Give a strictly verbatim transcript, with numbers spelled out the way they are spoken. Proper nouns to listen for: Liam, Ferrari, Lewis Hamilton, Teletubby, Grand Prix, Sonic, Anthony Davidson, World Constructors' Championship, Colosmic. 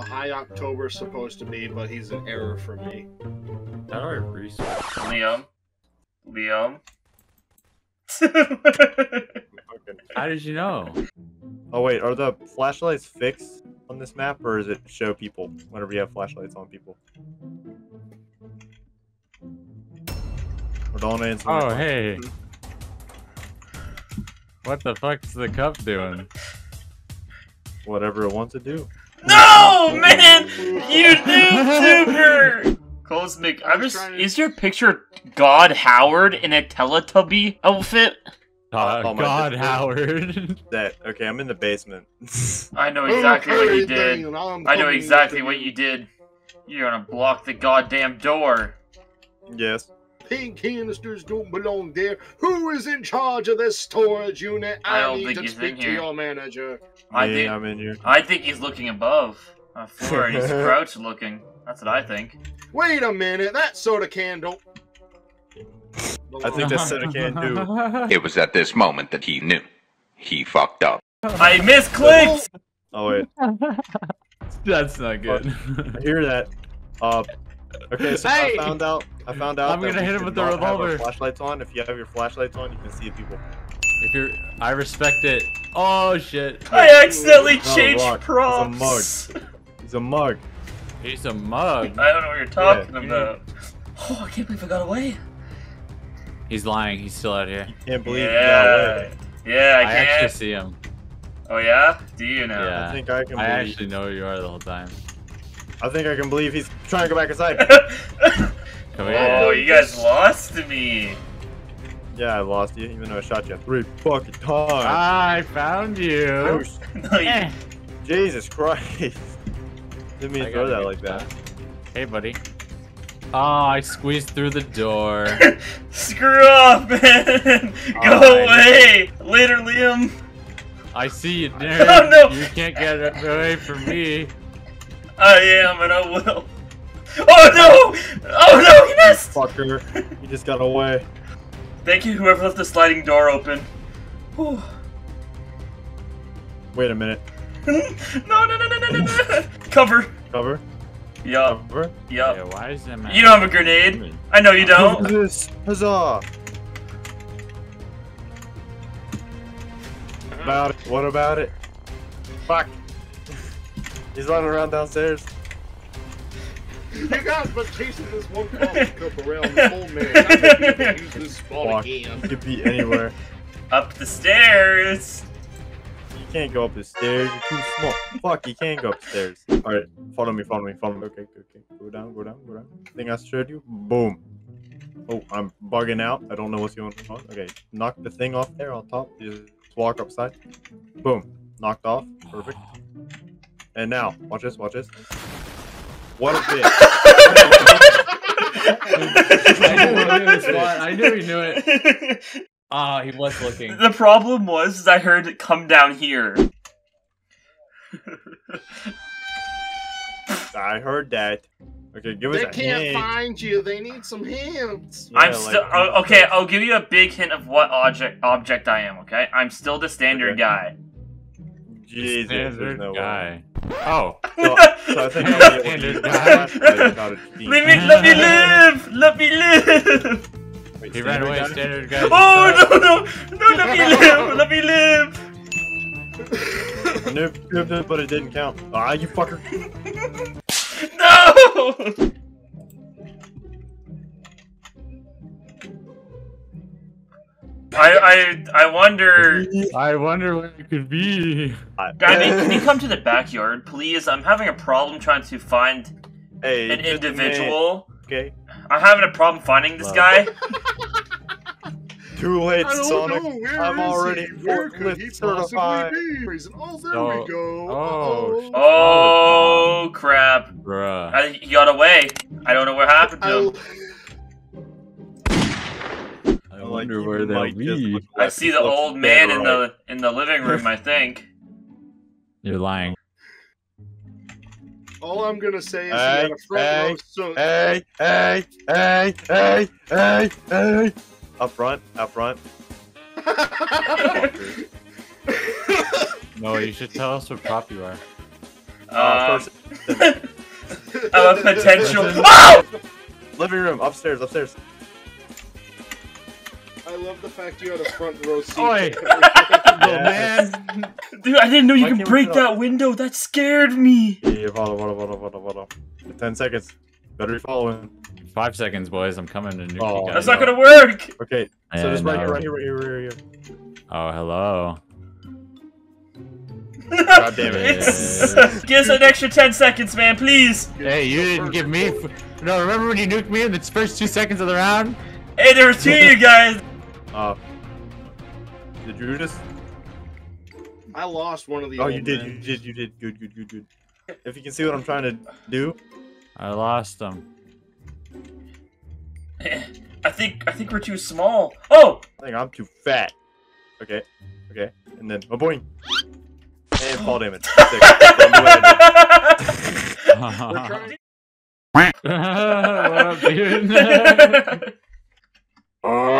what Highoctober's supposed to be, but he's an error for me. How do I research? Liam. Liam. How did you know? Oh wait, are the flashlights fixed on this map, or does it show people whenever you have flashlights on people? Don't answer. Oh hey. What the fuck's the cup doing? Whatever it wants to do. No, man! You noob super! Colosmic, I was. To... Is your picture God Howard in a Teletubby outfit? Uh, oh, God Howard. That okay? I'm in the basement. I know exactly what you did. I know exactly what you did. You're gonna block the goddamn door. Yes. Pink canisters don't belong there. Who is in charge of this storage unit? I, I don't need think to he's speak in here. To your manager. I yeah, think I'm in here. I think he's looking above. On the floor and he's crouch looking. That's what I think. Wait a minute, that soda can don't. I think that soda can do. It was at this moment that he knew. He fucked up. I misclicked. Oh wait. That's not good. I hear that. Uh. Okay, so hey! I found out. I found out. I'm that gonna hit him with the revolver. Flashlights on. If you have your flashlights on, you can see people. If you're, I respect it. Oh shit! I accidentally Ooh. changed oh, props. He's a mug. He's a mug. He's a mug. I don't know what you're talking yeah, about. Yeah. Oh, I can't believe I got away. He's lying. He's still out here. You can't believe yeah. he got away. Yeah, I, I can't. actually see him. Oh yeah? Do you know? Yeah. I think I can. I actually know who you are the whole time. I think I can believe he's trying to go back inside. Come here. Oh, you guys lost me. Yeah, I lost you, even though I shot you three fucking times. I found you. Oh, no, you... Jesus Christ. Didn't mean to throw that like that. Hey, buddy. Oh, I squeezed through the door. Screw off, man. All go right. away. Later, Liam. I see you, dude. Oh, no. You can't get away from me. I am, and I will. Oh no! Oh no, he missed! Fucker, he just got away. Thank you, whoever left the sliding door open. Whew. Wait a minute. no, no, no, no, no, no, no! Cover. Cover? Yup. Cover? Yup. Yeah, why is that man? You don't have a grenade. I know you don't. Yes. Huzzah! What about it? What about it? Fuck. He's running around downstairs. You guys been chasing this one cup around the whole man. I think you use this spot again. You could be anywhere. Up the stairs! You can't go up the stairs, you're too small. Fuck, you can't go upstairs. Alright, follow me, follow me, follow me. Okay, okay, go down, go down, go down. I think I showed you. Boom. Oh, I'm bugging out. I don't know what's going on. Okay, knock the thing off there on top. Just walk upside. Boom. Knocked off. Perfect. And now, watch this, watch this. What a bitch. I knew he knew it. Ah, he was looking. The problem was, is I heard it come down here. I heard that. Okay, give us a hand. They can't find you, they need some hints. I'm yeah, still, like, oh, okay, I'll give you a big hint of what object, object I am, okay? I'm still the standard okay. guy. Jesus, there's no guy. Way. Oh. So, so I think I'll be able to guy. Leave me, let me live! Let me live! Wait, he ran away, guy? Standard guy. Oh, no, no! No, let me live! Let me live! Nope, nope, nope, but it didn't count. Ah, you fucker. No! I, I, I wonder... I wonder what it could be. Guy, can you come to the backyard, please? I'm having a problem trying to find hey, an individual. Okay. I'm having a problem finding this guy. Too late, Sonic. I'm already forklift certified. Oh, there oh. we go. Oh, oh, oh crap. Bruh. I, he got away. I don't know what happened to him. I wonder where they'll be. I see the old man in the in the living room, I think. You're lying. All I'm gonna say is hey, you got a front row. So hey, hey, hey, hey, hey, hey. Up front, up front. No, you should tell us what prop you are. Uh, um, I have potential. Oh! Living room, upstairs, upstairs. I love the fact you had a front row seat. Oi. Yes. Man. Dude, I didn't know you Why can break that window. That scared me. Yeah, follow, follow, follow, follow, follow. Ten seconds. Better be following. Five seconds, boys. I'm coming to nuke oh, you guys. That's not gonna work. Okay. And so just right here, right here, right here, right here. Oh, hello. God damn it. Give us an extra ten seconds, man, please. Hey, you didn't give me. No, remember when you nuked me in the first two seconds of the round? Hey, there were two of you guys. Uh, did you just? I lost one of the. Oh, you did, you did, you did. Good, good, good, good. If you can see what I'm trying to do. I lost them. I think I think we're too small. Oh! I think I'm too fat. Okay, okay, and then oh boing. And fall damage. What up, dude?